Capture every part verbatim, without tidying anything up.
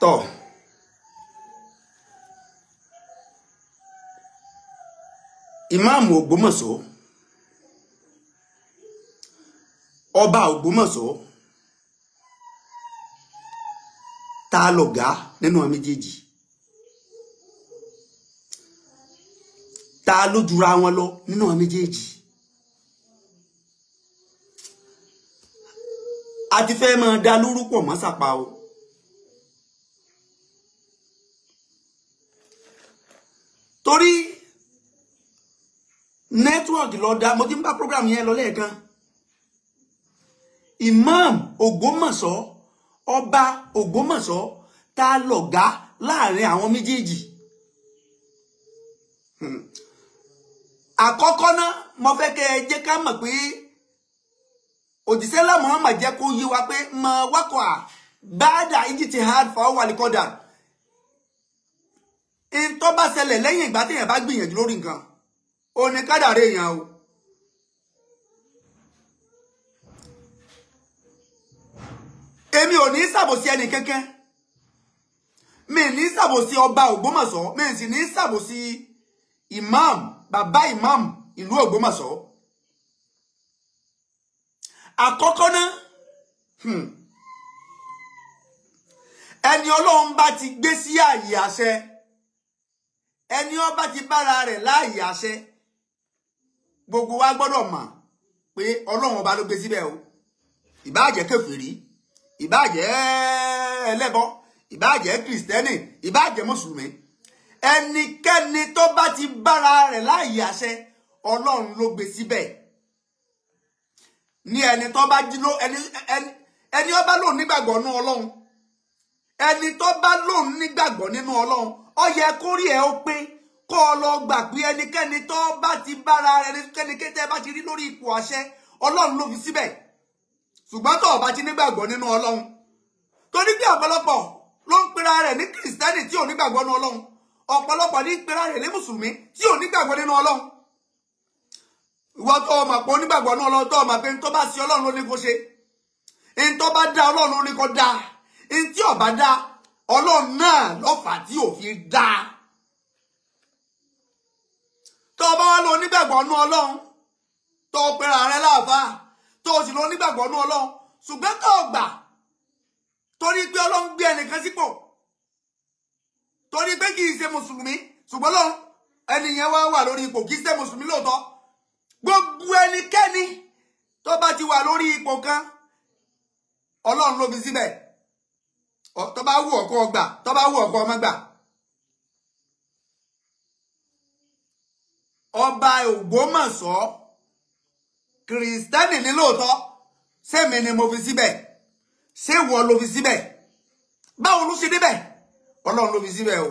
tọ̀. Imam Ogbomosho, Ọba Ogbomosho, ta lọ̀gá nínú àwọn méjèèjì? Ta ló jura wọn lọ nínú àwọn méjèèjì? A ti fẹ́ máa dá lórúkọ mọ́ sàpá o. Torí network ló dá, mo ti ń bá program yẹn lọ lẹ́ẹ̀kan. Imam Ogbomosho, Ọba Ogbomosho, ta lọ̀gá láàrin àwọn méjèèjì? Hmm. Àkọ́kọ́ náà mo fẹ́ kẹ́ ẹ jẹ́ ká mọ̀ pé òjíṣẹ́ lámọ̀ ọmọ jẹ́ kó yí wa pé mọ wákọ̀ à báàdà ìjìtì hard for wà lẹ́kọ̀dà. In tó bá ṣẹlẹ̀ lẹ́yìn ìgbà téèyàn bá gbìyànjú lórí nǹkan, ó ní kádàrá èèyàn o. Èmi ò ní ṣàbòsí ẹnì kankan. Mi ní ṣàbòsí Ọba Ògbómọ̀ṣọ́, mi sì ní ṣàbòsí Imam, bàbá Imam ìlú Ògbómọ̀ṣọ́. Àkọ́kọ́ náà, hmm, ẹni Ọlọ́run bá ti gbé sí ààyè àṣẹ, ẹni ó bá ti bára rẹ̀ láàyè àṣẹ, gbogbo wa gbọ́dọ̀ mọ̀ pé Ọlọ́run ọba ló gbé síbẹ̀ o. Ìbáà jẹ́ kèfèrí, ìbáà jẹ́ ẹlẹ́bọ, ìbáà jẹ́ kìrìsìtẹ́nì, ìbáà jẹ́ mùsùlùmí, ẹnikẹ́ni tó bá ti bára rẹ̀ láàyè àṣẹ, Ọlọ́run ló gbé síbẹ̀. Ní ẹni tó bá jí ló ẹni ẹni ẹni ó bá lòun nígbàgbọ́ nínú Ọlọ́run, ẹni tó bá lòun nígbàgbọ́ nínú Ọlọ́run, ó yẹ kó rí ẹ ó pé kó o lọ gbà pé ẹnikẹ́ni tó bá ti bára rẹ ẹnikẹ́ni kété bá ti rí lórí ipò àṣẹ, Ọlọ́run ló fi síbẹ̀. Ṣùgbọ́n tó o bá ti nígbàgbọ́ nínú Ọlọ́run, torí pé ọ̀pọ̀lọpọ̀ ló ń pera rẹ̀ ní kìrìsìtẹ́nì tí ò nígbàgbọ́ nínú Ọlọ́run, ọ̀pọ̀lọpọ̀ ní pera rẹ̀ ní mùsùlùmí tí ò nígbàgbọ́ nínú Ọlọ́run. Ìwọ tó o mọ̀ pé onígbàgbọ́ náà lọ tó o mọ̀ pé ní tó bá sí Ọlọ́run ló ní kó ṣe, ní tó bá dá Ọlọ́run ló ní kó dá, ní tí ò bá dá Ọlọ́run náà lọ́fà tí ò fi dá. Tó o bá wá lọ onígbàgbọ́ náà Ọlọ́run, tó o pera rẹ láàfáà, tó o sì lọ onígbàgbọ́ náà Ọlọ́run, ṣùgbọ́n tó o gbà torí pé Ọlọ́run gbé ẹnìkan sípò, torí pé kì í ṣe mùsùlùmí ṣùgbọ́n Ọlọ́run ẹnìyẹn wá wà lórí ipò kì í ṣe mùsùlùmí lóòótọ́. Gbogbo ẹnikẹ́ni tó bá ti wà lórí ipò kan, Ọlọ́run ló fi síbẹ̀. Tó bá wù ọkọ ọgbà, tó bá wù ọkọ ọmọ gbà. Ọba Ògbómọ̀ṣọ́ kìrìsìtẹ́nì ni lóòótọ́, sẹ́mi ni mo fi síbẹ̀, ṣé ìwọ ló fi síbẹ̀? Báwo ló ṣe débẹ̀? Ọlọ́run ló fi síbẹ̀ o.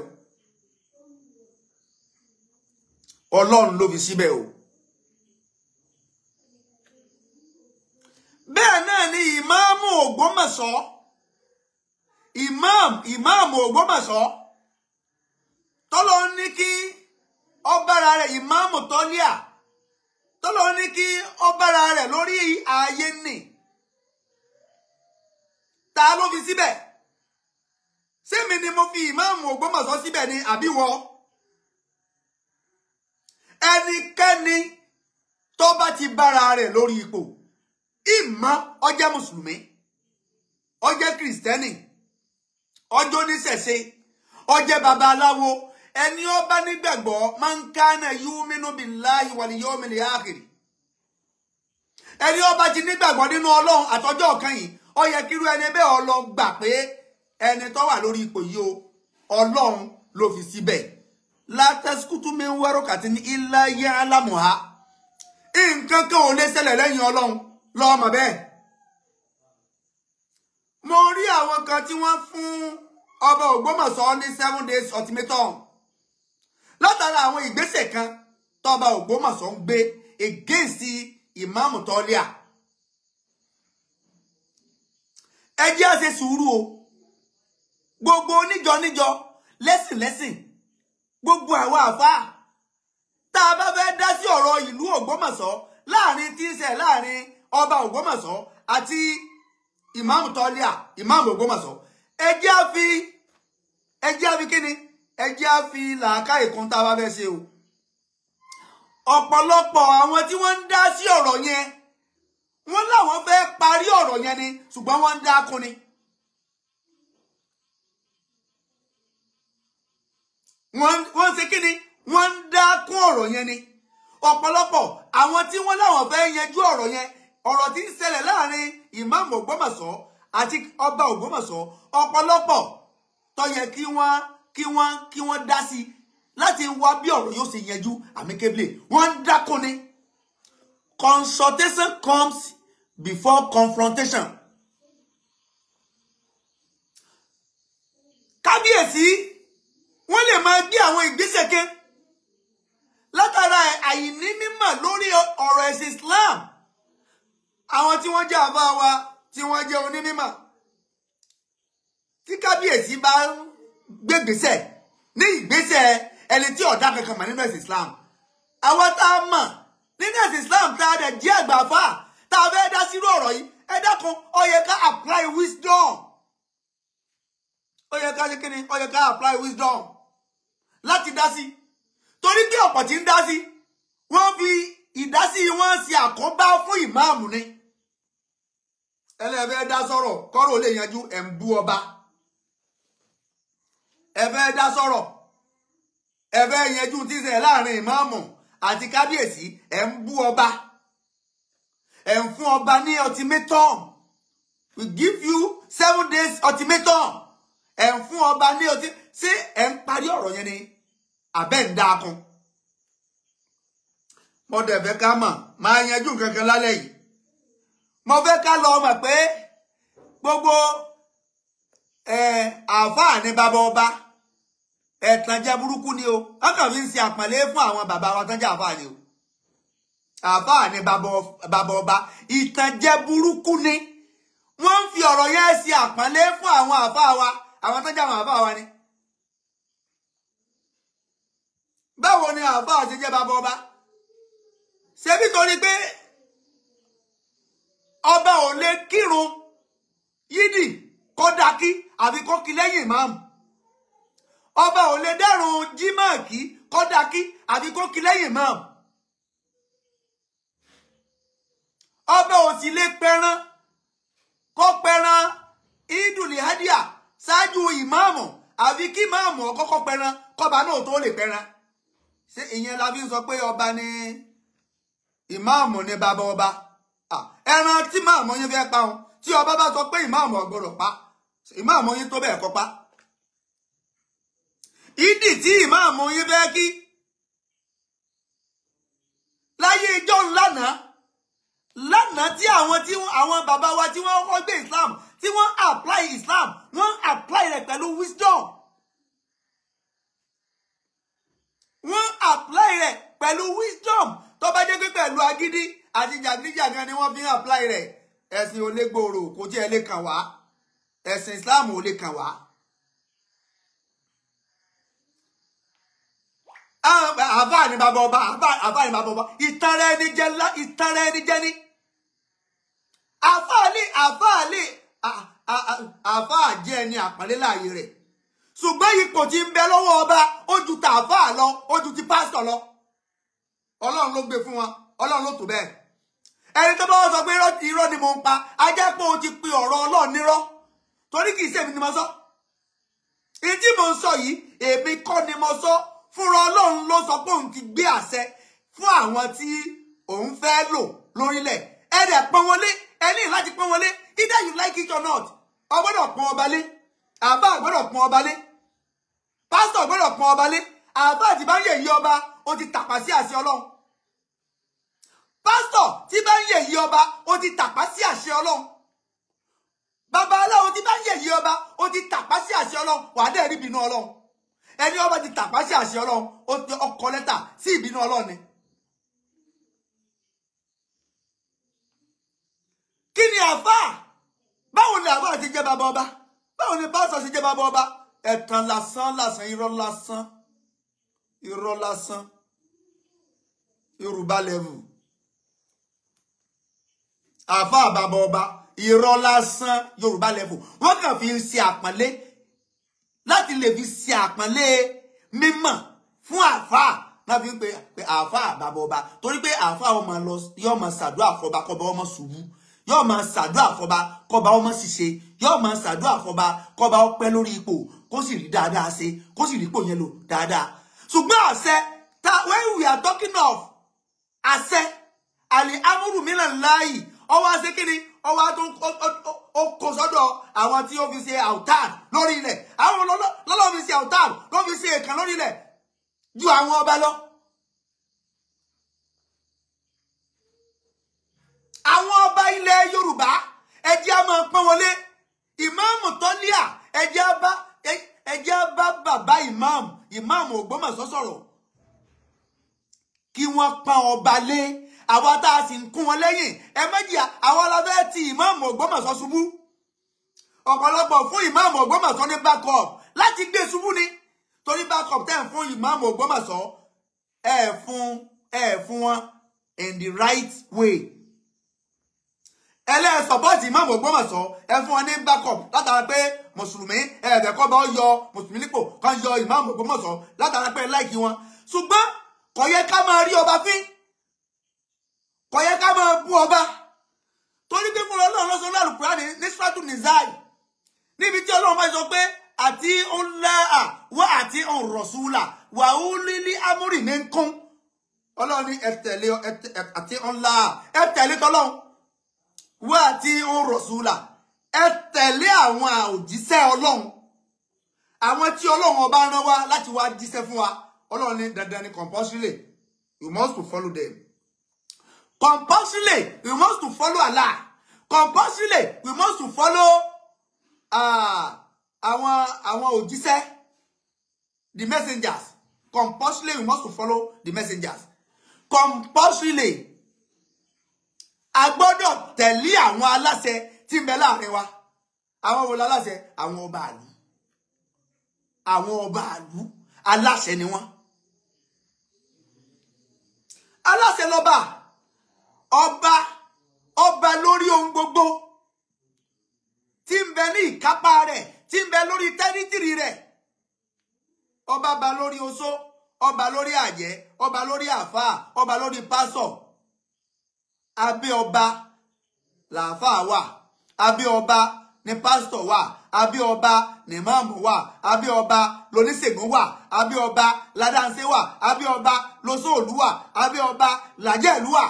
Ọlọ́run ló fi síbẹ̀ o. Bẹ́ẹ̀ náà ni Imam Ògbómọ̀ṣọ́, Imam Imam Ògbómọ̀ṣọ́ tọ́lọ́ ní kí ó bára rẹ̀, Imam Toliat tọ́lọ́ ní kí ó bára rẹ̀ lórí ààyè nì. Ta ló fi síbẹ̀? Sẹ́mi ni mo fi Imam Ògbómọ̀ṣọ́ síbẹ̀ ni àbí wọ́? Ẹnikẹ́ni tó bá ti bára rẹ̀ lórí ipò, ìmọ̀ ó jẹ́ mùsùlùmí, ó jẹ́ kìrìsìtẹ́nì, ó jẹ́ oníṣẹ̀ṣe, ó jẹ́ babaláwo, ẹni ó bá nígbàgbọ́ man kana yu'minu billahi wal yawmil akhir, ẹni ó bá ti nígbàgbọ́ nínú Ọlọ́run àtọjọ́ ọ̀kan yìí, ó yẹ kírú ẹni bẹ́ẹ̀ ó lọ gbà pé ẹni tó wà lórí ipò yìí o, Ọlọ́run ló fi síbẹ̀. La tasqutu min warakatin illa ya'lamuha, nǹkan kan ò lè ṣẹlẹ̀ lẹ́yìn Ọlọ́run lọ́mọ bẹ́ẹ̀. Mo rí àwọn kan tí wọ́n fún Ọba Ògbómọ̀ṣọ́ ní seven days ultimatum látara àwọn ìgbésẹ̀ kan tọ́ba Ògbómọ̀ṣọ́ ń gbé against Imam Toliat. Ẹ jẹ́ á ṣe sùúrù o, gbogbo oníjọ níjọ, lẹ́sìn lẹ́sìn, gbogbo àwọn àfáà tá a bá fẹ́ dá sí ọ̀rọ̀ ìlú Ògbómọ̀ṣọ́ láàrin tí ń ṣe láàrin Ọba Ògbómọ̀ṣọ́ àti Imam Toliat, Imam Ògbómọ̀ṣọ́, ẹ jẹ́ á fi ẹ jẹ́ àfi kíni, ẹ jẹ́ àfi làákà ìkúntà bá fẹ́ ṣe o. Ọ̀pọ̀lọpọ̀ àwọn tí wọ́n ń dá sí ọ̀rọ̀ yẹn, wọ́n láwọn fẹ́ parí ọ̀rọ̀ yẹn ni, ṣùgbọ́n wọ́n ń dá kun ni. Wọ́n ṣe kíni, wọ́n ń dá kún ọ̀rọ̀ yẹn ni. Ọ̀pọ̀lọpọ̀ àwọn tí wọ́n láwọn fẹ́ yanjú ọ̀rọ̀ yẹn, ọ̀rọ̀ tí ń ṣẹlẹ̀ láàrin Imam Ogbomosho àti Ọba Ogbomosho, ọ̀pọ̀lọpọ̀ tó yẹ kí wọ́n kí wọ́n kí wọ́n dá sí láti wá bí ọ̀rọ̀ yóò ṣe yanjú amicably, wọ́n ń dákun ni. Consultation comes before confrontation. Kábíyèsí wọ́n lè máa gbé àwọn ìgbésẹ̀ kan látara àìní mímọ̀ lórí ọ̀rọ̀ ẹ̀sìn Islam. Àwọn tí wọ́n jẹ́ àbá wa tí wọ́n jẹ́ onímọ̀, tí kábíyèsí bá gbégbèsè ní ìgbésẹ̀ ẹni tí ọ̀dà kankan mà nínú ẹ̀sìn Islam, àwọn tá a mọ̀ nínú ẹ̀sìn Islam tá a dẹ̀ jẹ́ àgbàfà tá a fẹ́ dá sírú ọ̀rọ̀ yìí, ẹ dákun, ó yẹ ká apply wisdom. Ó yẹ ká ṣe kíni, ó yẹ ká apply wisdom láti dá sí, torí pé ọ̀pọ̀ tí ń dá sí, wọ́n fi ìdásí wọn ṣe àkóbá fún ìmáàmù ni. Ẹlẹ́fẹ́ dá sọ̀rọ̀ kọ́rọ̀ lè yanjú, ẹ̀ ń bú ọba. Ẹfẹ́ dá sọ̀rọ̀, ẹfẹ́ yanjú tí ń ṣe láàrin ìmáàmù àti kábíyèsí, ẹ̀ ń bú ọba. Ẹ̀ ń fún ọba ní ultimatum. We give you seven days ultimatum. Ẹ̀ ń fún ọba ní ọtí, ṣé ẹ̀ ń parí ọ̀rọ̀ yẹn ni àbẹ́ ń dá kan? Mo dẹ̀ fẹ́ ká mọ̀ máa yanjú kankan lálẹ́ yìí. Mo fẹ́ ká lọ mọ̀ pé gbogbo àáfàá ní bàbá ọba ẹ̀tànjẹ burúkú ni o. Wọ́n kàn fi ń ṣe àpọ́nlé fún àwọn bàbá wa tán jẹ́ àáfàá ni o. Àáfàá ní bàbá ọba ìtànjẹ burúkú ni. Wọ́n ń fi ọ̀rọ̀ yẹn ṣe àpọ́nlé fún àwọn àáfàá wa, àwọn tán jẹ́ àwọn àáfàá wa ni. Báwo ni àáfàá ṣe jẹ́ bàbá ọba? Ṣé nítorí pé ọba ò lè kírun yídì kó dákí àbí kó kí lẹ́yìn ìmáàmù? Ọba ò lè dẹ́rùn jímọ̀kí kó dákí àbí kó kí lẹ́yìn ìmáàmù? Ọba ò sì lè pẹran kó pẹran ìdùlì hádìá ṣáájú ìmáàmù àbí kí ìmáàmù ọkọ́kọ́ pẹran kọba náà tó lè pẹran. Ṣé ìyẹn la fi ń sọ pé ọba ni ìmáàmù ni bàbá ọba? Ẹran tí máàmù yín fẹ́ pa wọn, tí ọba bá sọ pé ìmáàmù ọgbọ́dọ̀ pa, ìmáàmù yín tó bẹ́ẹ̀ kọ́ pa. Ìdí tí ìmáàmù yín fẹ́ kí láyé ijó lánàá, lánàá tí àwọn tí àwọn bàbá wa tí wọ́n kọ́ gbé Islam, tí wọ́n apply Islam, wọ́n apply rẹ̀ pẹ̀lú wisdom. Wọ́n apply rẹ̀ pẹ̀lú wisdom. Tó bá jẹ́ pé pẹ̀lú agídí àti jàgídíjàgan ni wọ́n fi ń apply rẹ̀, ẹ̀sìn ò lè gbòòrò, kò tiẹ̀ lè kàn wá. Ẹ̀sìn Islam ò lè kàn wá. Àbá ni bàbá ọba, àbá ni bàbá ọba, ìtara ẹni jẹ ńlá, ìtara ẹni jẹ ní. Àfáàlì àfáàlì àfáàjẹ ẹni àpọ́nlé láàyè rẹ̀. Ṣùgbọ́n ipò tí ń bẹ lọ́wọ́ ọba, ó ju tàfáà lọ, ó ju ti pásítọ̀ lọ. Ọlọ́run ló gbé fún wọn, Ọlọ́run ló tó bẹ́ẹ̀. Ẹni tó bá wọ́n sọ pé irọ́ ni mo ń pa, ajẹ́ pé o ti pe ọ̀rọ̀ Ọlọ́run nírọ́, torí kìí ṣe èmi ni mo sọ. Èyí tí mo ń sọ yìí, èmi kọ́ ni mo sọ, fúnra Ọlọ́run ló sọ pé òun ti gbé àṣẹ fún àwọn tí òun fẹ́ lò lórílẹ̀. Ẹ dẹ̀ pọ́n wọn lé, ẹ ní láti pọ́n wọn lé, either you like it or not. Ọ gbọ́dọ̀ pọ́n ọba lé, àbá gbọ́dọ̀ pọ́n ọba lé, pásítọ̀ gbọ́dọ̀ pọ́n ọba lé, àbá àti bá ń yẹ̀ yí ọba, ó ti tàpá sí àṣẹ Ọlọ́run. Pásítọ̀ tí bá ń yẹ̀yí ọba, ó ti tàpá sí àṣẹ Ọlọ́run. Babaláwo tí bá ń yẹ̀yí ọba, ó ti tàpá sí àṣẹ Ọlọ́run. Wàá dẹ̀ rí ìbínú Ọlọ́run. Ẹni ọba ti tàpá sí àṣẹ Ọlọ́run, ó ti ọkọ lẹ́tà sí ìbínú Ọlọ́run ni. Kí ni àfáà? Báwo ni àfáà ti jẹ́ bàbá ọba? Báwo ni pásítọ̀ ti jẹ́ bàbá ọba? Ẹ̀tàn lásán lásán, irọ́ lásán. Irọ́ lásán. Yorùbá level. Àfáà bàbá ọba, irọ́ lásán, Yorùbá level. Wọ́n kàn fi ń ṣe àpọ́nlé láti lè fi ṣe àpọ́nlé mímọ̀ fún àfáà náà fi ń pe àfáà bàbá ọba, torí pé àfáà ọmọ lọ yóò máa ṣàdúrà fọba kọba ọmọ ṣubú, yóò máa ṣàdúrà fọba kọba ọmọ ṣiṣe, yóò máa ṣàdúrà fọba kọba ọpẹ́ lórí ipò kó sì rí dáadáa ṣe, kó sì rí ipò yẹn lò dáadáa. Ṣùgbọ́n àṣẹ ta when we are talking of àṣẹ àlè amúrù mìíràn láàyè ọwọ́ àṣẹ kí ni ọwọ́ tó kó sọ́dọ̀ àwọn tí ó fi ṣe àwùtáàd lórí ilẹ̀, àwọn lọ́lọ́ fi ṣe àwùtáàd ló fi ṣe èkán lórí ilẹ̀ ju àwọn ọba lọ. Àwọn ọba ilẹ̀ Yorùbá ẹ jẹ́ á máa pọ́n wọlé. Imam Toliat ẹ jẹ́ á bá ẹ jẹ́ á bá bàbá Imam Imam Ogbomosho sọ̀rọ̀ kí wọ́n pọ́n ọba lé. Àwa tá a sì ń kún wọn lẹ́yìn ẹ méjì àwọn alábẹ́ ti Imam Ogbomosho ṣubú. Ọ̀pọ̀lọpọ̀ fún Imam Ogbomosho ní backup láti gbé ṣubú ni, torí backup tẹ́ ń fún Imam Ogbomosho ẹ̀ fún ẹ̀ fún wọn in the right way. Ẹlẹ́ẹ̀ support Imam Ogbomosho ẹ fún wọn ní backup látara pé mùsùlùmí ẹ̀ẹ̀dẹ̀ kọ́ bá yọ mùsùlùmí nípò kan yọ Imam Ogbomosho látara pé láìkí wọn. Ṣùgbọ́n kò yẹ ká máa rí ọba fín, kò yẹ ká máa bú ọba, torí pé fún Ọlọ́run lọ́sọ lálùkùránì ní sùrátù Nìsáì níbi tí Ọlọ́run bá sọ pé àti ọláà wá àti ọ̀rọ̀súlà wà ó lílí amúrì ní kún. Ọlọ́run ní ẹ tẹ̀lé àti ọláà ẹ tẹ̀lé tọ́lọ́run wá àti ọ̀rọ̀súlà ẹ tẹ̀lé àwọn òjíṣẹ́ Ọlọ́run, àwọn tí Ọlọ́run ọba rán wá láti wá jíṣẹ́ fún wa. Ọlọ́run ní dandan ni compulsory you must to follow them. Compulsorily, we must to follow Allah. Compulsorily, we must to follow uh, our our Òjíṣẹ́, the messengers. Compulsorily, we must to follow the messengers. Compulsorily, a gbọ́dọ̀ tẹ̀lé àwọn aláṣẹ tí ń bẹ láàrin wa. Àwọn wo láláṣẹ? Àwọn ọba àlú. Àwọn ọba àlú aláṣẹ ni wọ́n. Aláṣẹ lọ́ba. Ọba ọba lórí ohun gbogbo tí ń bẹ ní ìkápá rẹ̀, tí ń bẹ lórí tẹ́rítìrì rẹ̀. Ọba ba lórí oṣó, ọba lórí àjẹ́, ọba lórí àfáà, ọba lórí pásọ̀. Abẹ́ ọba làáfáà wà, abẹ́ ọba ni pásítọ̀ wà, abẹ́ ọba ni máàmù wà, abẹ́ ọba lóníṣègùn wà, abẹ́ ọba ládàánsẹ́ wà, abẹ́ ọba lóṣòòlù wà, abẹ́ ọba làjẹ́lú wà.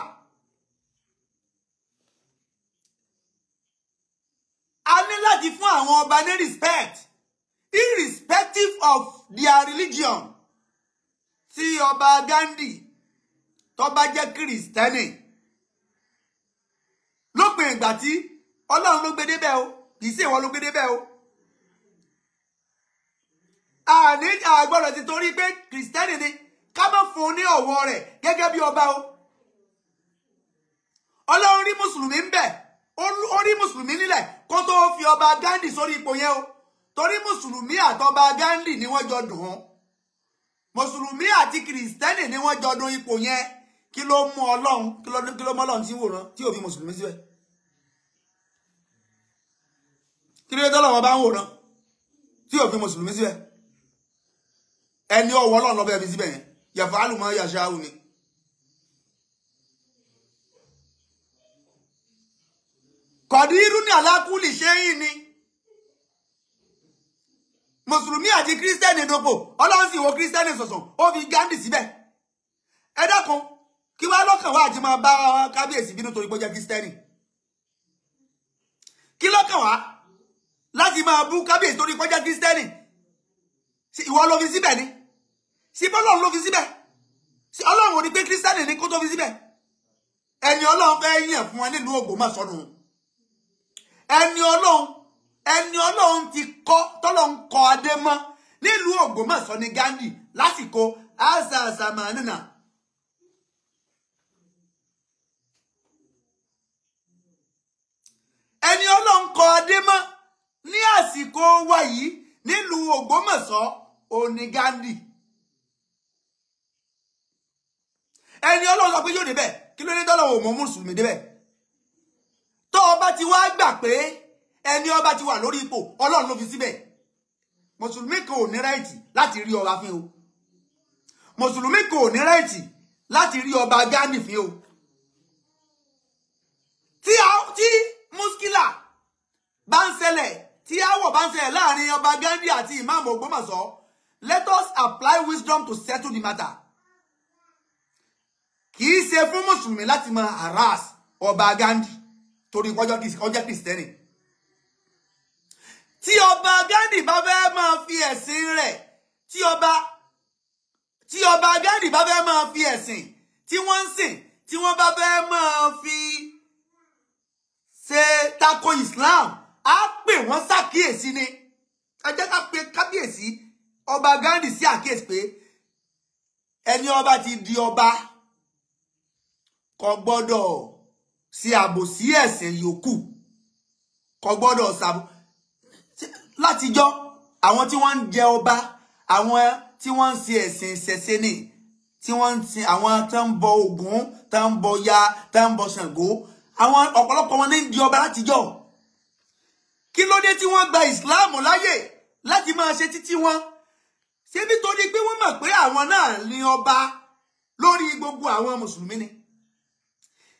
A ní láti fún àwọn ọba ní respect irrespective of their religion. Tí Ọba Ghandi tó bá jẹ́ Kìrìsìtẹ́nì, lópin ìgbà tí Ọlọ́run ló gbé débẹ̀ o, kìí ṣe ìwọ ló gbé débẹ̀ o. Àní àgbọ̀dọ̀ ti torí pé Kìrìsìtẹ́nì ni ká má fún un ní ọ̀wọ̀ rẹ̀ gẹ́gẹ́ bí ọba o. Ọlọ́run rí Mùsùlùmí ń bẹ, ó rí Mùsùlùmí nílẹ̀ kó tó fi Ọba Ghandi sórí ipò yẹn o, torí Mùsùlùmí àtọba Ghandi ni wọ́n jọ dùn ún, Mùsùlùmí àti Kìrìsìtẹ́nì ni wọ́n jọ dùn ipò yẹn. Kí ló mú Ọlọ́run kí ló kí ló mú Ọlọ́run tí wòran tí ò fi Mùsùlùmí síbẹ̀? Kí ló tọ́lọ̀ wọn bá ń wòran tí ò fi Mùsùlùmí síbẹ̀? Ẹni ọwọ́ Ọlọ́run lọ́bẹ̀ fi síbẹ̀ yẹn yàfà àlùmọ́ yàṣà òní. Kọ̀dírú ní alákùlì ṣe yìí ni Mùsùlùmí àti Kírísítẹ́nì dọ́pọ̀, Ọlọ́run sì wo Kírísítẹ́nì sọ̀sọ̀ ó fi Ghandi síbẹ̀. Ẹ dákun kí wá lọ́kàn wá àti máa bá kábíyèsí bínú torí pé ó jẹ́ Kírísítẹ́nì? Kí lọ́kàn wá láti máa bú kábíyèsí torí pé ó jẹ́ Kírísítẹ́nì? Ìwọ ló fi síbẹ̀ ni, sí bọ́lọ́run ló fi síbẹ̀, sí Ọlọ́run ò ní pé Kírísítẹ́nì ni kó tó fi síbẹ̀. Ẹni Ọlọ́run fẹ́ yàn fún wọn nílùú Ògbómọ̀ṣọ́ nù. Ẹni Ọlọ́run ẹni Ọlọ́run ti kọ́ tọ́lọ́run kọ adé mọ́ nílùú Ògbómọ̀ṣọ́ ní Ghandi lásìkò azazamánínà. Ẹni Ọlọ́run kọ adé mọ́ ní àsìkò wa yìí nílùú Ògbómọ̀ṣọ́ òní Ghandi. Ẹni Ọlọ́run sọ pé yóò débẹ̀, kí ló ní tọ́lọ́run ò mọ Mùsùlùmí débẹ̀? Tó ọba ti wá gbà pé ẹni ọba ti wà lórí ipò Ọlọ́run ló fi síbẹ̀, Mùsùlùmí kò ní ráìtì láti rí ọba fín o. Mùsùlùmí kò ní ráìtì láti rí ọba Ghandi fín o. Tí múṣkílà bá ń ṣẹlẹ̀, tí aáwọ̀ bá ń ṣẹlẹ̀ láàrin ọba Ghandi àti Imam Ogbomosho, let us apply wisdom to settle the matter. Kì í ṣe fún Mùsùlùmí láti máa harass ọba Ghandi torí ọjọ́ Kìrìsìtẹ́nì. Tí ọba Ghandi bá fẹ́ máa fi ẹ̀sìn rẹ̀, tí ọba tí ọba Ghandi bá fẹ́ máa fi ẹ̀sìn tí wọ́n ń sìn, tí wọ́n bá fẹ́ máa fi ṣe tako Islam, á pè wọ́n ṣàkíyèsí ni. Ẹ jẹ́ ká pe kábíyèsí ọba Ghandi sí àkíyèsí pé ẹni ọba ti di ọba kò gbọ́dọ̀ ṣe àbòsí ẹ̀sìn yòókù, kò gbọ́dọ̀ ṣàbò. Látijọ́ àwọn tí wọ́n ń jẹ ọba, àwọn tí wọ́n ń ṣe ẹ̀sìn ìṣẹ̀ṣe ni, tí wọ́n ń sin àwọn tó ń bọ Ògún, tó ń bọ ya, tó ń bọ Ṣàngó, àwọn ọ̀pọ̀lọpọ̀ wọn ní ń di ọba látijọ́. Kí ló dé tí wọ́n gba ìsìláàmù láyè láti máa ṣe títí wọn? Ṣé nítorí pé wọ́n mọ̀ pé àwọn náà ní ọba lórí gbogbo àwọn mùsùlùmí ni?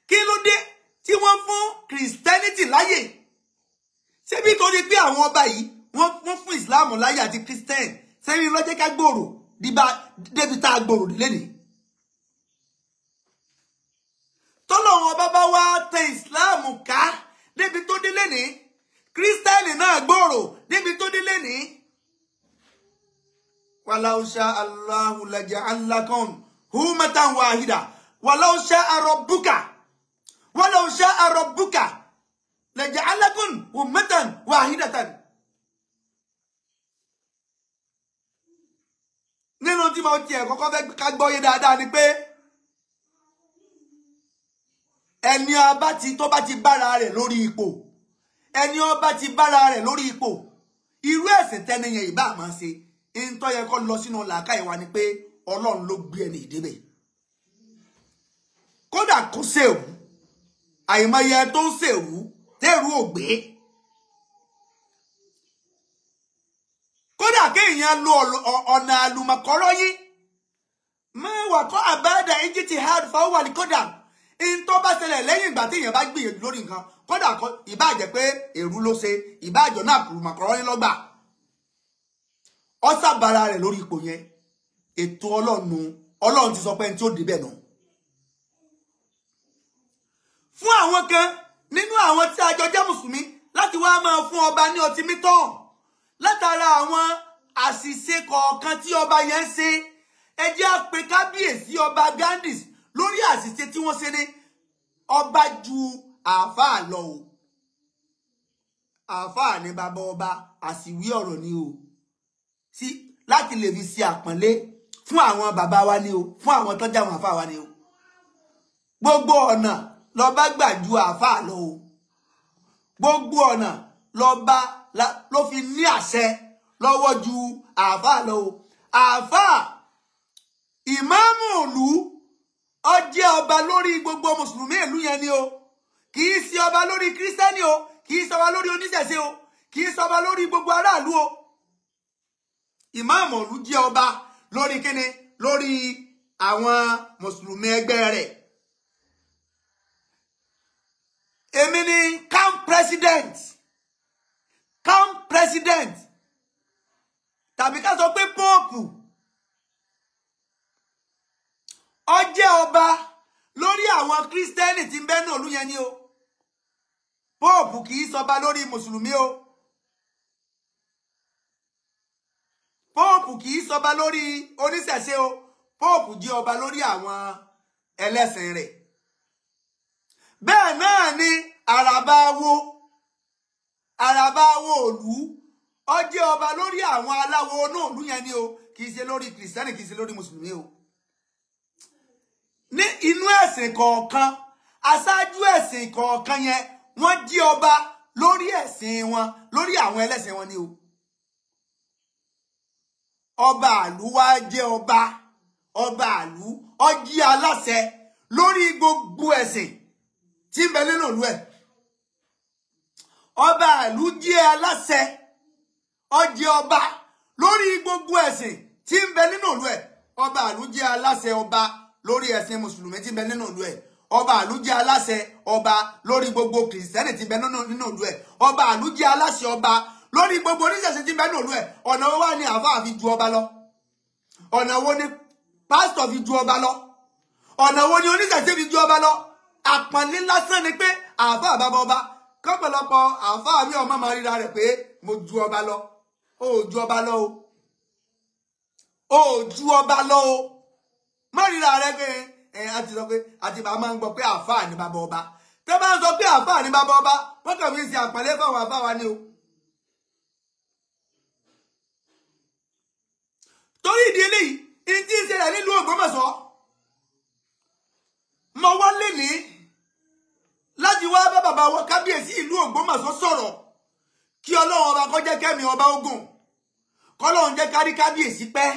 Kí ló dé tí wọ́n fún Christianity láyè? Ṣé nítorí pé àwọn ọba yìí wọ́n wọ́n fún Islam láyè àti Christian, sẹ́yìn ló jẹ́ ká gbòòrò débi tá a gbòòrò lénìí? Tọ́lọ́run ọba bá wá tẹ Islam ká débi tó dé lénìí, Christian náà gbòòrò débi tó dé lénìí. Walau sha Allahu laja'alakum ummatan wahida, walau sha rabbuka, walau sha rabbuka laja'alakum ummatan wahidatan. Nínú tí mo ti ẹ̀ kọ́kọ́ fẹ́ ká gbọ́yé dáadáa ni pé ẹni ọba tí tó bá ti bára rẹ̀ lórí ipò, ẹni ọba ti bára rẹ̀ lórí ipò, irú ẹ̀sìn tẹ́niyàn ìbá máa ṣe, ń tó yẹ kó lọ sínú làákàyè wa ni pé Ọlọ́run ló gbé ẹni ìdébẹ̀. Kódà kó ṣèwú, àìmọye tó ń ṣèwú tẹ́rù ò gbé. Kódà kéèyàn lo ọ̀nà àlùmọ̀kọ́rọ́ yìí, mẹ́wàá kọ́ àbáàdà ìjì ti hard fáwọn ní kódà in tó bá ṣẹlẹ̀ lẹ́yìn ìgbà tí èèyàn bá gbìyànjú lórí nǹkan, kódà ìbá jẹ́ pé èrú ló ṣe, ìbá àjọ náà àlùmọ̀kọ́rọ́ yín lọ́gbà, ó sábàra rẹ̀ lórí ipò yẹn. Ètò Ọlọ́run, Ọlọ́run ti sọ pé ẹni tí ó débẹ̀ nù. Fún àwọn kan nínú àwọn tí àjọ jẹ́ mùsùlùmí láti wá máa fún ọba ní ọtí mítọ́ọ̀ látara àwọn àṣìṣe kọ̀ọ̀kan tí ọba yẹn ṣe, ẹ jẹ́ á pe kábíyèsí ọba Ghandi lórí àṣìṣe tí wọ́n ṣe. Ní ọba ju àáfàá lọ o, àáfàá ní bàbá ọba, àṣìwí ọ̀rọ̀ ni o, sí láti lè fi ṣe àpọ́nlé fún àwọn bàbá wa ni o, fún àwọn tó jẹ́ àwọn àáfàá wa ni o. Gbogbo ọ̀nà lọ́ba gbà ju àáfàá lọ o, gbogbo ọ̀nà lọ́ba ló fi ní àṣẹ lọ́wọ́ ju àáfàá lọ o. Àáfàá ìmáàmù ìlú, ó jẹ́ ọba lórí gbogbo mùsùlùmí ìlú yẹn ni o, kì í ṣe ọba lórí kírísítẹ́nì o, kì í ṣe ọba lórí oníṣẹ̀ṣe o, kì í ṣe ọba lórí gbogbo aráàlú o. Ìmáàmù ìlú jẹ́ ọba lórí kíni? Lórí àwọn mùsùlùmí ẹgbẹ́ rẹ̀. Èmi ni camp president. Camp president tàbí ká sọ pé pọ́ọ̀pù, ó jẹ́ ọba lórí àwọn kírísítẹ́nì tí ń bẹ ní ìlú yẹn ni o. Pọ́ọ̀pù kì í sọba lórí mùsùlùmí o, pọ́ọ̀pù kì í sọba lórí oníṣẹ̀ṣe o, pọ́ọ̀pù jẹ́ ọba lórí àwọn ẹlẹ́sìn rẹ̀. Bẹ́ẹ̀ náà ni àràbà wo àràbà wo òlú, ó jẹ́ ọba lórí àwọn aláwo náà òlú yẹn ni o, kìí ṣe lórí kìrìsìtẹ́nì, kìí ṣe lórí mùsùlùmí o. Ní inú ẹ̀sìn kọ̀ọ̀kan, aṣáájú ẹ̀sìn kọ̀ọ̀kan yẹn wọ́n jẹ́ ọba lórí ẹ̀sìn wọn, lórí àwọn ẹlẹ́sìn wọn ni o. Ọba àlú wá jẹ́ ọba ọba àlú, ó jẹ́ aláṣẹ lórí gbogbo ẹ̀sìn tí ń bẹ nínú ìlú ẹ̀. Ọba ìlú jẹ́ aláṣẹ, ó jẹ́ ọba ẹ̀sìn tí ń bẹ nínú ìlú ẹ̀. Ọba ìlú jẹ́ aláṣẹ ọba lórí ẹ̀sìn mùsùlùmí tí ń bẹ nínú ìlú ẹ̀. Ọba ìlú jẹ́ aláṣẹ ọba lórí gbogbo kìrìsìtẹ́nì tí ń bẹ nínú ìlú ẹ̀. Ọba ìlú jẹ́ aláṣẹ ọba lórí gbogbo oníṣẹ̀ṣe tí ń bẹ nínú ìlú ẹ̀. Ọ̀nà wo wá ni àfáà fi ju ọba lọ? Ọ̀nà wo ni pásítọ̀ fi ju ọba lọ? Ọ̀nà wo ni oníṣẹ̀ṣe fi ju ọba lọ? Àpọ̀nlé lásán ni pé àfáà bàbá ọba kọ́pọ̀lọpọ̀ àfáà mi ọmọ máa ríra rẹ̀ pé mo ju ọba lọ. O ò ju ọba lọ o. O ò ju ọba lọ o. Má ríra rẹ̀ pé ẹ̀ á ti sọ pé àti bàbá máa ń gbọ́ pé àfáà ni bàbá ọba. Tẹ́ bá ń sọ pé àfáà ni bàbá ọba, wọ́n kàn fi ṣe àpọ̀nlé fáwọn àfáà wa ni o. Torí ìdí eléyìí, ìdí ìṣẹ̀lẹ̀ nílùú Ògbómọ̀ṣọ́. Mo wá lé ní láti wá bá bàbá wa kábíyèsí ìlú Ògbómọ̀ṣọ́ sọ̀rọ̀ kí Ọlọ́run ọba kó jẹ́ kẹ́mi ọba ogun kọ́lọ́run jẹ́ kárí kábíyèsí pẹ́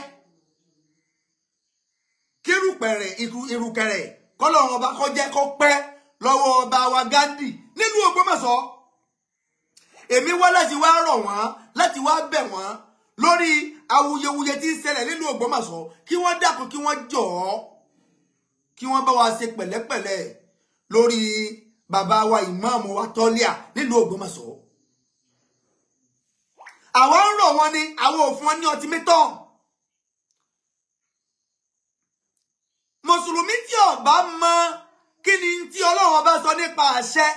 kírùpẹ̀rẹ̀ ìrùkẹ̀rẹ̀ kọ́lọ́run ọba kó jẹ́ kó pẹ́ lọ́wọ́ ọba wa Ghandi nílùú Ògbómọ̀ṣọ́. Èmi wá láti wá rọ̀ wọ́n láti wá bẹ̀ wọ́n lórí awuyewuye tí ń ṣẹlẹ̀ nílùú Ògbómọ̀ṣọ́ kí wọ́n dákun kí wọ́n jọ̀ọ́ kí wọ́n bá wa ṣe pẹ̀lẹ́pẹ̀lẹ́ lórí bàbá wa Imam wa Toliat nílùú Ògbómọ̀ṣọ́. Àwọn ń rọ̀ wọn ni àwọn òfin wọn ní ọtí mítọ̀. Mùsùlùmí tí ó bá mọ kí ni tí Ọlọ́run ọba sọ nípa àṣẹ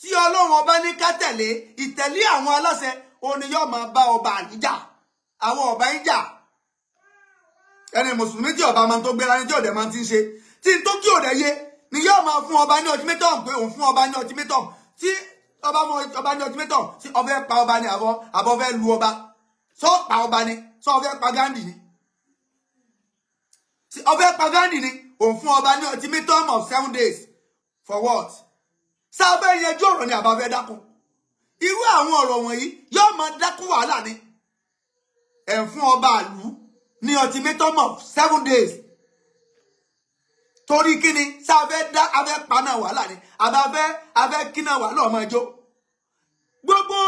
tí Ọlọ́run ọba ní ká tẹ̀lé ìtẹ̀lé àwọn aláṣẹ òní yóò máa bá ọba àníjà àwọn ọba ń jà. Ẹni mùsùlùmí tí ó bá máa tó gbéra ní tí òde máa ti ń ṣe tí n tó kí òde yé ni yóò máa fún ọba ní ultimatum pé òun fún ọba ní ultimatum tí ọba fún ọba ní ultimatum tí ó fẹ́ pa ọba ní àbọ̀ àbọ̀ fẹ́ lu ọba sọ pa ọba ni sọ ó fẹ́ pa Ghandi ni tí ó fẹ́ pa Ghandi ni òun fún ọba ní ultimatum of seven days for what? Sábẹ́ yẹjú ọ̀rọ̀ ni àbá fẹ́ dákun. Irú àwọn ọ̀rọ̀ wọ̀nyí yóò máa dákun wàhálà ni. Ẹ̀ fún ọba àlú ní ultimatum of seven days torí kíni sá fẹ́ dá afẹ́ paná wàhálà ni àbáfẹ́ afẹ́ kíná wàhálà ọmọ ẹjọ́ gbogbo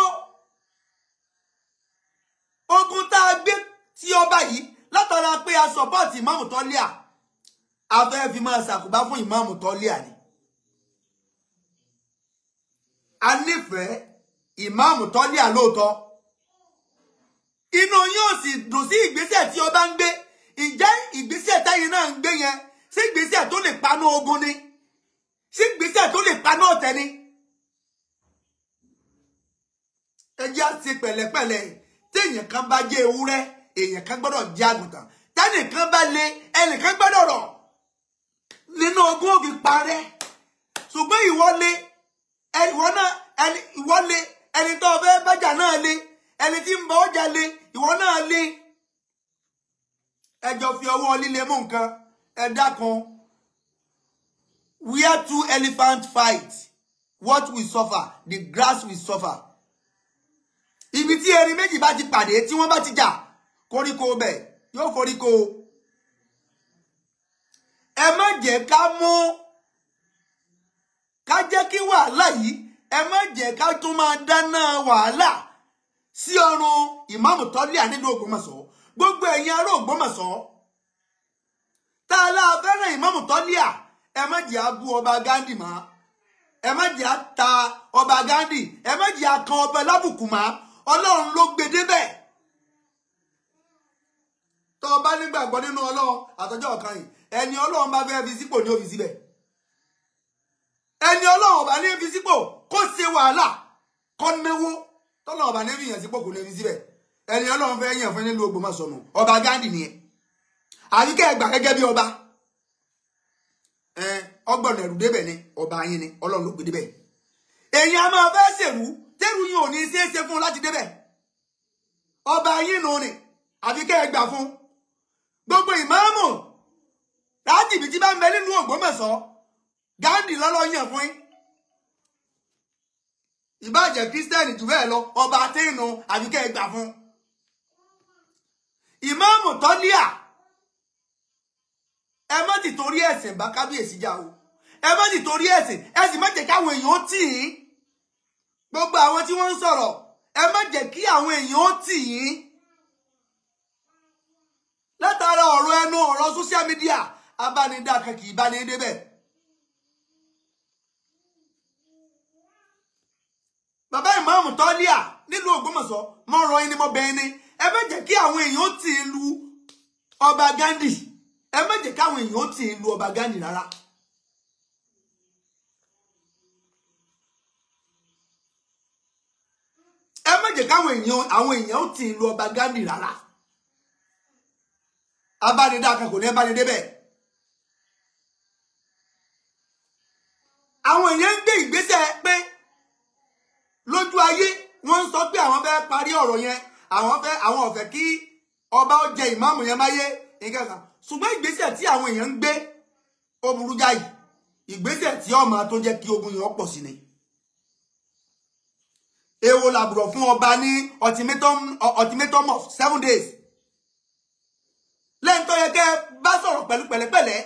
ogun tá a gbé tí ọba yìí látara pé a support Imam Toliat afẹ́ fi máa ṣàkóbá fún Imam Toliat ni. A nífẹ̀ẹ́ Imam Toliat lóòótọ́, inú yóò sì dùn sí ìgbésẹ̀ tí ọba ń gbé. Ǹjẹ́ ìgbésẹ̀ táyìn náà ń gbé yẹn ṣé ìgbésẹ̀ tó lè paná ogun ni? Ṣé ìgbésẹ̀ tó lè paná ọ̀tẹ̀ ni? Ẹ jẹ́ á ṣe pẹ̀lẹ́pẹ̀lẹ́. Téèyàn kan bá jẹ́ ewúrẹ́, èèyàn kan gbọ́dọ̀ jẹ́ àgùntàn. Tẹ́nìkan bá le, ẹnìkan gbọ́dọ̀ rọ̀. Nínú ogun òfin parẹ́. Ṣùgbọ́n ìwọ le, ìwọ náà, ẹni ìwọ le, ẹni tó fẹ́ bájà náà le, ẹni tí ń bọ ọjà le, ìwọ náà le. Ẹ jọ fi ọwọ́ líle mú nǹkan. Ẹ dákun, where two elephants fight, what will suffer? The grass will suffer. Ibi tí erin méjì bá ti pàdé tí wọ́n bá ti jà, koríko bẹ̀ yóò koríko. Ẹ má jẹ́ ká mú ká jẹ́ kí wàhálà yìí, ẹ má jẹ́ ká tún máa dáná wàhálà sí ọrùn Imam Toliat nílùú Ògbómọ̀ṣọ́. Gbogbo ẹ̀yin ará Ògbómọ̀ṣọ́ tààlà fẹ́ràn Imam Toliat, ẹ má jẹ́ á bú ọba Ghandi mọ́, ẹ má jẹ́ á ta ọba Ghandi, ẹ má jẹ́ á kan ọba lábùkù mọ́. Ọlọ́run ló gbé débẹ̀. Tó o bá nígbàgbọ́ nínú Ọlọ́run àtọjọ́ ọ̀kan yìí, ẹni Ọlọ́run bá fẹ́ fi sípò ní ó fi síbẹ̀. Ẹni Ọlọ́run ọba ní fi sípò kó ṣe wàhálà kó náwó, tọ́lọ́run ọba ní fi yàn sípò kò ní fi síbẹ̀. Ẹni Ọlọ́run fẹ́ yàn fún nílùú Ògbómọ̀ṣọ́ nù ọba Ghandi nìyẹn. Àbí kẹ́ ẹ gbà gẹ́gẹ́ bí ọba ọgbọ̀nà ẹ̀rù débẹ̀ ni ọba yín ni Ọlọ́run ló gbé débẹ̀. Èèyàn a máa fẹ́ ṣèrú tẹ́rù yín ò ní ṣeé ṣe fún láti débẹ̀. Ọba yín nù ni àbí kẹ́ ẹ gbà fún. Gbogbo ìmáàmù láti ibi tí bá ń bẹ nínú Ògbómọ̀ṣọ́, Ghandi lọ́lọ́ yàn fún yín. Ìbájẹ́ kírísítẹ́nì jù bẹ́ẹ̀ lọ, ọba tẹ́ẹ̀nù àbí kẹ́ ẹ gbà fún. Imam Toliat, ẹ má ti torí ẹ̀sìn bá kábíyèsí jà o. Ẹ má ti torí ẹ̀sìn, ẹ sì má jẹ́ kí àwọn èèyàn ó tì yín. Gbogbo àwọn tí wọ́n ń sọ̀rọ̀, ẹ má jẹ́ kí àwọn èèyàn ó tì yín. látara ọ̀rọ̀ ẹnu ọ̀rọ̀ social media abánidá kan kì í bá ní débẹ̀. Bàbá Imam Toliat nílùú Ògbómọ̀ṣọ́ mo rọ̀ yín ni mo bẹ̀ ni ẹ má jẹ́ kí àwọn èèyàn ti lu Ọba Ghandi, ẹ má jẹ́ káwọn èèyàn ti lu Ọba Ghandi rárá. Ẹ má jẹ́ káwọn èèyàn àwọn èèyàn ti lu Ọba Ghandi rárá. Abánidá kan kò ní bá ní débẹ̀. Àwọn èèyàn ń gbé ìgbésẹ̀ pé lójú ayé wọ́n ń sọ pé àwọn fẹ́ parí ọ̀rọ̀ yẹn, àwọn fẹ́ àwọn ò fẹ́ kí ọba ó jẹ ìmáàmù yẹn máyé nǹkan kan. Ṣùgbọ́n ìgbésẹ̀ tí àwọn èèyàn ń gbé ó burú jáì, ìgbésẹ̀ tí ó máa tó jẹ́ kí ogun yẹn pọ̀ sí ni. Èwo làbùrọ̀ fún ọba ní ultimatum of seven days. Lẹ́yìn tó yẹ kẹ́ bá sọ̀rọ̀ pẹ̀lú pẹ̀lẹ́pẹ̀lẹ́,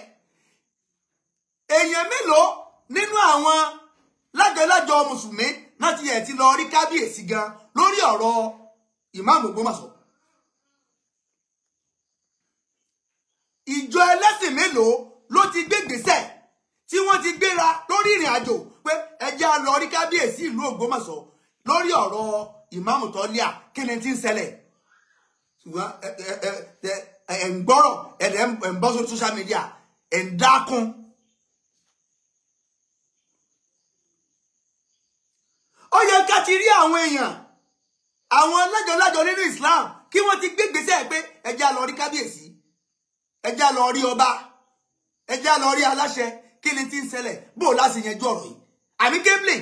èèyàn mélòó nínú àwọn lájọlájọ mùsùlùmí náà ti ẹ̀ ti lọ rí kábíyèsí gan lórí ọ̀rọ̀ Imam Ogbomosho. Ìjọ ẹlẹ́sìn mélòó ló ti gbé gbèsè tí wọ́n ti gbéra lórí ìrìn àjò pé ẹ jẹ́ á lọ rí kábíyèsí ìlú Ògbómọ̀ṣọ́ lórí ọ̀rọ̀ Imam Toliat kí ni ti ń ṣẹlẹ̀. Ṣùgbọ́n ẹ ẹ ẹ ẹ ń gbọ́rọ̀ ẹ̀dẹ̀ ń bọ́ sórí social media ẹ̀ ń dákun. Ó yẹ ká ti rí àwọn èèyàn àwọn lájọlájọ nínú Islam kí wọ́n ti gbé gbèsè pé ẹ jẹ́ á lọ rí kábíyèsí, ẹ já lọ rí ọba, ẹ já lọ rí aláṣẹ kí ni tí ń ṣẹlẹ̀ bó láti yanjú ọ̀rọ̀ yìí àmì gébìlì.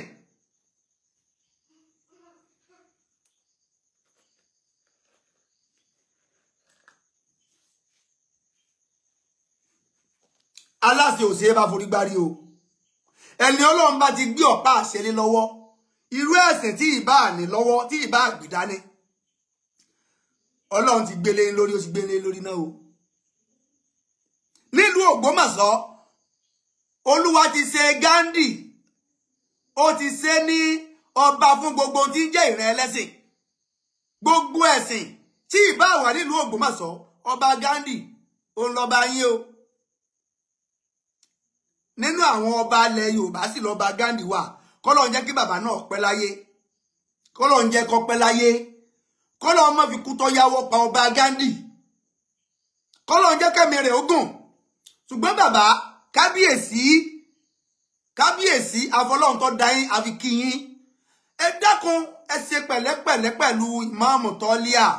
Aláṣẹ ò ṣe é bá forí gbárí o, ẹni Ọlọ́run bá ti gbé ọ̀pá àṣẹ lé lọ́wọ́ irú ẹ̀sìn tí ìbá ní lọ́wọ́ tí ìbá àgbìdá ní Ọlọ́run ti gbélé lórí ó ti gbélé lórí náà o. Nílùú Ògbómọ̀ṣọ́ Olúwa ti ṣe Ghandi, ó ti ṣe ní ọba fún gbogbo tí ń jẹ́ ìran ẹlẹ́sìn gbogbo ẹ̀sìn tí ìbá wà nílùú Ògbómọ̀ṣọ́. Ọba Ghandi ó ń lọ́ba yín o, nínú àwọn ọba ilẹ̀ Yorùbá sì lọ́ba Ghandi wà. Kọ́lọ́run jẹ́ kí bàbá náà pẹ́ láyé, kọ́lọ́run jẹ́ kó pẹ́ láyé, kọ́lọ́run má fi kú tó yáwọ́ pa Ọba Ghandi, kọ́lọ́run jẹ́ kẹ́mi rẹ̀ ogún. Ṣùgbọ́n bàbá kábíyèsí kábíyèsí àfọlọ́run tó dá yín àfi kí yín, ẹ dákun ẹ ṣe pẹ̀lẹ́pẹ̀lẹ́ pẹ̀lú Imam Toliat.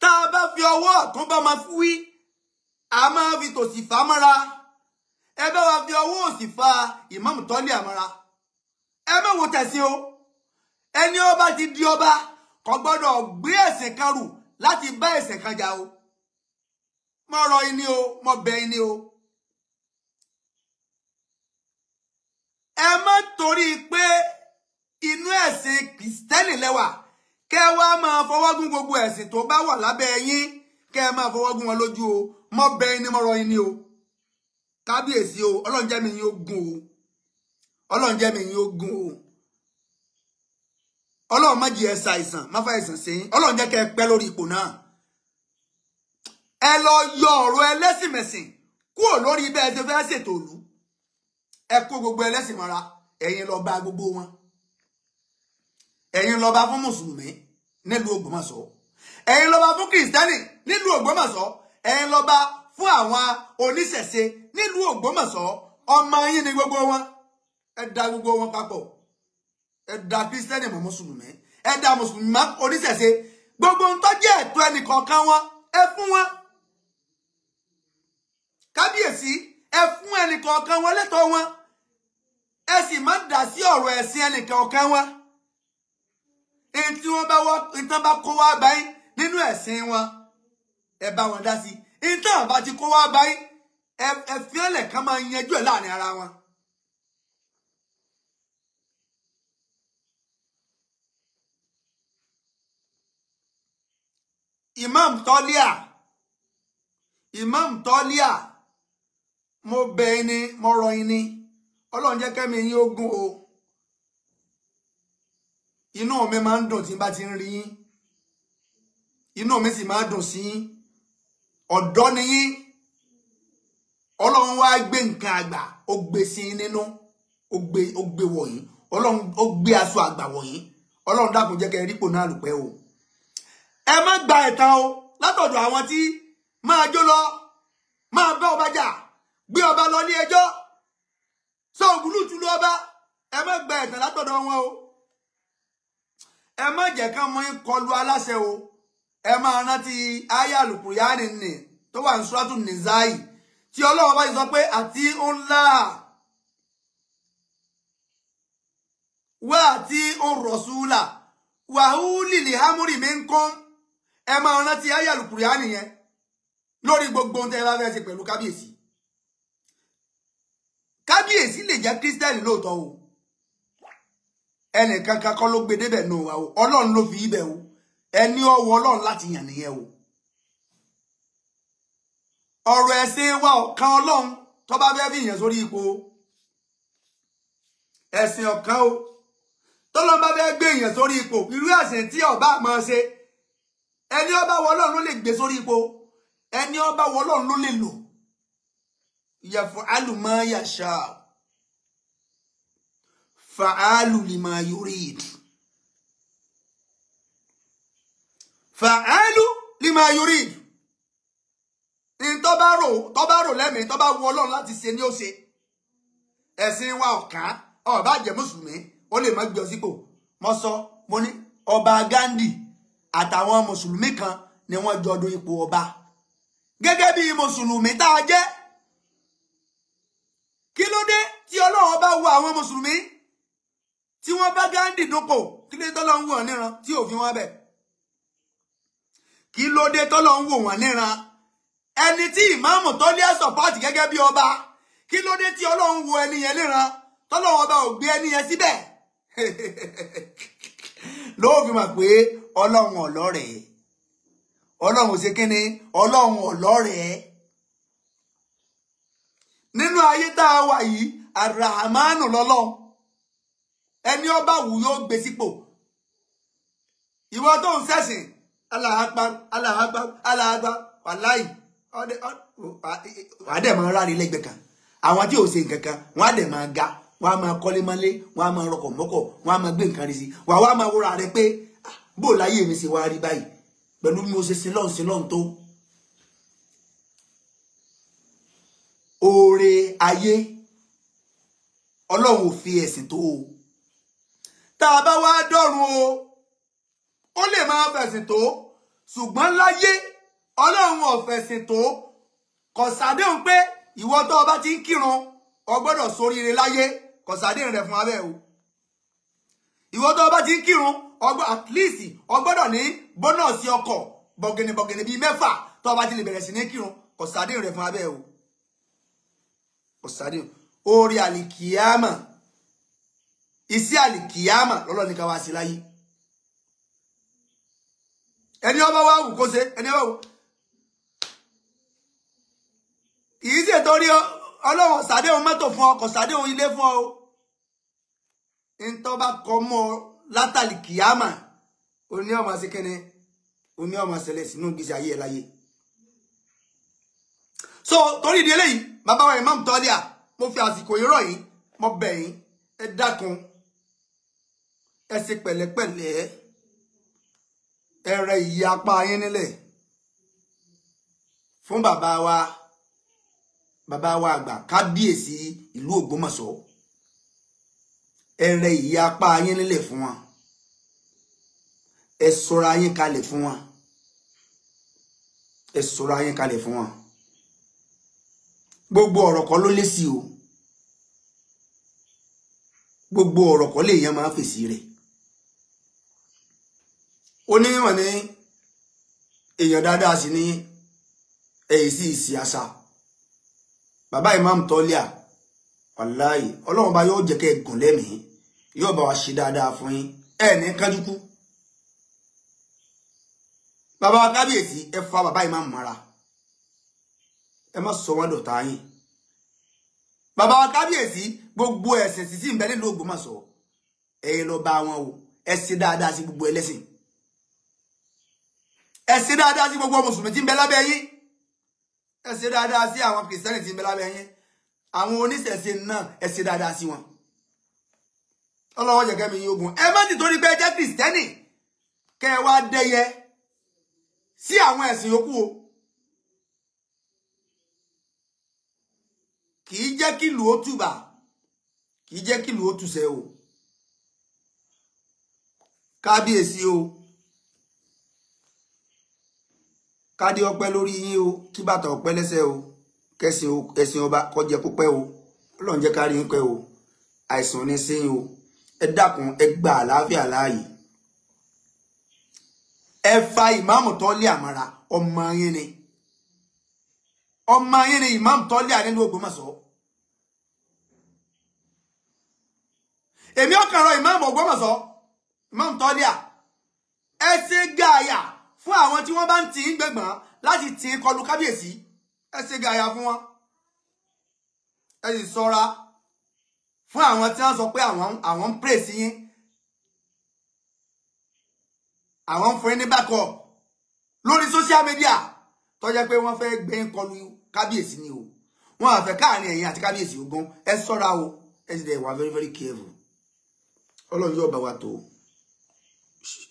Tá a bá fi ọwọ́ ọ̀tún bá máa fi wí a máa fi tòsì fà mọ́ra, ẹ bá wa fi ọwọ́ òsì fa Imam Toliat mọ́ra. Ẹ má wo tẹ̀sìn o, ẹni ọba ti di ọba kò gbọ́dọ̀ gbé ẹ̀sìn kan rù láti bá ẹ̀sìn kan jà o. Mo rọ̀ yín ni o, mo bẹ̀ yín ni o. Ẹ má torí pé inú ẹ̀sìn Kristẹni lẹ́wà kẹ́ wá máa fọwọ́gún gbogbo ẹ̀sìn tó bá wà lábẹ́ yín, kẹ́ máa fọwọ́gún wọn lójú o. Mo bẹ̀ yín ni, mo rọ̀ yín ni o. Kábíyèsí o, Ọlọ́run jẹ́ mi yín ogun o, Ọlọ́run jẹ́ mi yín ogun o. Ọlọ́run má jẹ́ ẹ ṣàìsàn, má fa àìsàn sí yín. Ọlọ́run jẹ́ kẹ́ ẹ pẹ́ lórí ipò náà. Ẹ lọ yọ ọ̀rọ̀ ẹlẹ́sìn mẹ̀sìn kúrò lórí bẹ́ẹ̀ ṣe fẹ́ ṣètò ìlú. Ẹ kó gbogbo ẹlẹ́sìn mọ́ra, ẹ̀yin lọ bá gbogbo wọn, ẹ̀yin lọ bá fún mùsùlùmí nílùú Ògbómọ̀ṣọ́, ẹ̀yin lọ bá fún kìrìsìtẹ́nì nílùú Ògbómọ̀ṣọ́, ẹ̀yin lọ bá fún àwọn oníṣẹ̀ṣe nílùú Ògbómọ̀ṣọ́. Ọmọ yín ni gbogbo wọn, ẹ da gbogbo wọn papọ̀, ẹ da kìrìsìtẹ́nì mọ́ mùsùlùmí, ẹ da mùsùlùmí mọ́ oníṣẹ̀ṣe. Gbogbo ń tó jẹ́ ẹ̀tọ́ ẹnìkọ̀ọ̀kan wọn ẹ fún wọn. Kábíyèsí ẹ fún ẹnìkọ̀ọ̀kan wọn lẹ́tọ̀ọ́ wọn, ẹ sì má dá sí ọ̀rọ̀ ẹ̀sìn ẹnìkọ̀ọ̀kan wọn. Èyí tí wọ́n bá wọ́ ìtàn bá kó wá báyìí nínú ẹ̀sìn wọn ẹ bá wọn dá sí, ìtàn bá ti kó wá báyìí ẹ fi ẹlẹ̀ kan máa yanjú ẹ̀ láàrin ara wọn. Imam Toliat Imam Toliat mo bẹ̀ yín ni, mo rọ̀ yín ni, Ọlọ́run jẹ́ kẹ́mi yín ogun o. Inú mi máa ń dùn tí n bá ti ń rí yín, inú mi sì máa dùn sí ọ̀dọ́ ni yín. Ọlọ́run wá gbé nǹkan àgbà ó gbé sí nínú, ó gbé ó gbé wọ̀ yín. Ọlọ́run ó gbé aṣọ àgbà wọ̀ yín. Ọlọ́run dákun jẹ́ kẹ́ rípò náà lùpẹ́ o. Ẹ má gba ẹ̀tàn o látọ̀dọ̀ àwọn tí máa jó lọ, máa bá ọba jà, gbé ọba lọ ní ẹjọ́, sọ ògúlùtù lọ ọba. Ẹ má gba ẹ̀tàn látọ̀dọ̀ wọn o. Ẹ má jẹ́ kán mọ́ kọlu aláṣẹ o. Ẹ máa rántí àyá Al-Qur'ani ni tó wà ní Suratu Nizai tí Ọlọ́run bá sọ pé àti ńlá wá àti rasula wa huli li hamri minkum. Ẹ máa rántí àyá Al-Qur'ani yẹn lórí gbogbo ohun tẹ́ bá fẹ́ ṣe pẹ̀lú kábíyèsí. Kábíyèsí lè jẹ́ Kristẹni lóòótọ́ o, ẹnì kankan kọ́ ló gbé débẹ̀ náà wá o, Ọlọ́run ló fi ibẹ̀ o. Ẹni ọwọ́ Ọlọ́run láti yàn nìyẹn o. Ọ̀rọ̀ ẹ̀sìn wa ọ̀kan Ọlọ́run tó bá fẹ́ fi yàn sórí ipò. Ẹ̀sìn ọ̀kan o tọ́lọ́run bá fẹ́ gbé yàn sórí ipò, irú ẹ̀sìn tí ọba máa ṣe ẹni ọba wọ Ọlọ́run ló lè gbé sórí ipò, ẹni ọba wọ Ọlọ́run ló lè lò. Yaf'alu ma yasha fa'alu lima yurid. Fa'alu lima yurid. In tó bá rò, tó bá rò lẹ́mìí, tó bá wu Ọlọ́run láti ṣe ni ó ṣe. Ẹ̀sìn wa ọ̀kan, ó bá jẹ́ Mùsùlùmí, ó lè má gbé osípò. Mo sọ, mo ní Ọba Ghandi àtàwọn Mùsùlùmí kan ni wọ́n jọ dún ipò ọba. Gẹ́gẹ́ bí Mùsùlùmí tá a jẹ́, kí ló dé tí Ọlọ́run bá wu àwọn Mùsùlùmí tí wọ́n bá Ghandi dúpò, kí ló dé t'Ọlọ́run wò wọ́n níran tí ò fi wọ́n bẹ̀? Kí ló dé t'Ọlọ́run wò wọ́n níran? Ẹni tí Imam Toliat support gẹ́gẹ́ bí ọba, kí ló dé tí Ọlọ́run wo ẹni yẹn léran t'Ọlọ́run ọba ò gbé ẹni yẹn síbẹ̀? Ló fi mọ̀ pé Ọlọ́run ọlọ́rẹ̀ẹ́, Ọlọ́run ṣe kíni, Ọlọ́run ọlọ́rẹ̀ẹ́. Nínú ayé tá a wà yìí, Ar-Rahmanu lọ́lọ́run, ẹni ọba wù yóò gbé sípò. Ìwọ tó ń ṣẹ̀sìn Allahu Akbar, Allahu Akbar, Allahu Akbar, wàláì wà á dẹ̀ máa ráre lẹ́gbẹ̀ẹ́ kan. Àwọn tí ò ṣe nǹkan kan wọ́n á dẹ̀ máa ga, wọ́n á máa kọ́lé mọ́lé, wọ́n á máa rọkọ̀ mọ́kọ̀, wọ́n á máa gbé nǹkan rí sí, wà wá máa wúra rẹ pé bó láyé mi ṣe wá rí báyìí pẹ̀lú bí mo ṣe ṣe lọ́hùn sí lọ́hùn tó. Oore ayé Ọlọ́run ò fi ẹ̀sìn tó o. Tá a bá wá dọ́run o, ó lè máa fẹ̀sìn tó, ṣùgbọ́n láyé Ọlọ́run ọ̀fẹ̀sìn tó. Kò sàdéhùn pé ìwọ tó ọba ti ń kírun o gbọ́dọ̀ ṣoríire láyé, kò sàdéhùn rẹ̀ fún abẹ́ o. Ìwọ tó ọba ti ń kírun ọgbọ́ at least o gbọ́dọ̀ ní bónọ́ọ̀sì ọkọ̀ bọ̀gẹ̀nẹ̀ bọ̀gẹ̀nẹ̀ bíi mẹ́fà tó ọba ti lè bẹ̀rẹ̀ sí ní kírun, kò sàdéhùn rẹ̀ fún abẹ́ o. Kò sàdéhùn orí àlìkìyàmà, iṣẹ́ àlìkìyàmà lọ́lọ́ ní ká wá sí láyé. Ẹni ọba wá wù kó ṣe, ẹni ọba wù kìí ṣe torí Ọlọ́run ṣàdéhùn mọ́tò fún ọ, kò ṣàdéhùn ilé fún ọ. Ntọ́ bá kọ mọ́ látàlì kìámà oní ọmọ síkẹ́ni oní ọmọ ṣẹlẹ̀ sínú gbèsè ayé ẹ láyé. So torí ìdí eléyìí bàbá wa Imam Toliat, mo fi àsìkò yìí rọ̀ yín, mo bẹ̀ yín, ẹ dákun, ẹ ṣe pẹ̀lẹ́pẹ̀lẹ́, ẹ rẹ ìyapa yín nílẹ̀ fún bàbá wa. Bàbá wa àgbà kábíyèsí ìlú Ògbómọ̀ṣọ́, ẹ rẹ ìyapa yín nílẹ̀ fún wọn, ẹ sọra yín kalẹ̀ fún wọn, ẹ sọra yín kalẹ̀ fún wọn. Gbogbo ọ̀rọ̀ kọ́ ló lé sí o, gbogbo ọ̀rọ̀ kọ́ lèèyàn máa fèsì rẹ̀. Oníwọ̀n ní èèyàn dáadáa sí ní ẹ̀yìn sí ìsì àṣà. Bàbá Imam Toliat, wàláì Ọlọ́run bá yóò jẹ́ kẹ́ gùn lẹ́mìí, yóò bá wa ṣe dáadáa fún yín, ẹ ní kájúkú. Bàbá wa kábíyèsí, ẹ fa bàbá Imam mọ́ra, ẹ má sọ wọ́n dọ̀tá yín. Bàbá wa kábíyèsí, gbogbo ẹ̀sìn sísí ń bẹ nílùú Ògbómọ̀ṣọ́, ẹ̀yin lọ bá wọn o, ẹ ṣe dáadáa sí gbogbo ẹlẹ́sìn, ẹ̀sìn dáadáa sí gbogbo mùsùlùmí tí ń bẹ lábẹ́ yín, ẹ̀sìn dáadáa sí àwọn kìrìsìtẹ́nì tí ń bẹ lábẹ́ yín, àwọn oníṣẹ̀ṣe náà ẹ̀sìn dáadáa sí wọn. Ọlọ́run jẹ́ kẹ́mi yín ogun. Ẹ má ti torí pé ẹ jẹ́ kìrìsìtẹ́nì kẹ́ ẹ wá dẹ́yẹ sí àwọn ẹ̀sìn yòókù o. Kì í jẹ́ kí ìlú ó tùbà, kì í jẹ́ kí ìlú ó tùsẹ̀ o. Kábíyèsí o, kádé ọpẹ́ lórí yín o, kí bàtà ọpẹ́ lẹ́sẹ̀ o, kẹsìn ẹ̀sìn ọba kọjẹ púpẹ́ o, Ọlọ́run jẹ́ kárí yín pẹ́ o, àìsàn ní sí o, ẹ dákun ẹ gba àlàáfíà láàyè, ẹ fa ìmáàmù Toliat mọ́ra, ọmọ yín ni, ọmọ yín ni ìmáàmù Toliat nínú Ògbómọ̀ṣọ́. Èmi ọkàn rọ ìmáàmù Ògbómọ̀ṣọ́, Imam Toliat, ẹ ṣe gààyà fún àwọn tí wọ́n bá ń tì í gbẹ̀gbọ̀n láti tì í kọlu kábíyèsí, ẹ ṣe gààyà fún wọn. Ẹ sì ṣọ́ra fún àwọn tí wọ́n sọ pé àwọn àwọn ń pray sí yín, àwọn ń fún yín ní backup lórí social media tó jẹ́ pé wọ́n fẹ́ gbé kọlu kábíyèsí ni o, wọ́n á fẹ́ káàrin ẹ̀yin àti kábíyèsí ogun. Ẹ ṣọ́ra o, ẹ sì dẹ̀ wà very very careful. Ọlọ́run yóò bá wa tó,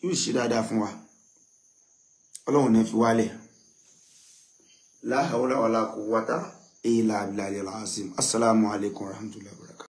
yóò ṣe dáadáa fún wa. Ọlọ́run ní fi wálẹ̀. La hawla wala quwwata illa billahi al-azim. Assalamu alaikum warahmatullahi wabarakatuh.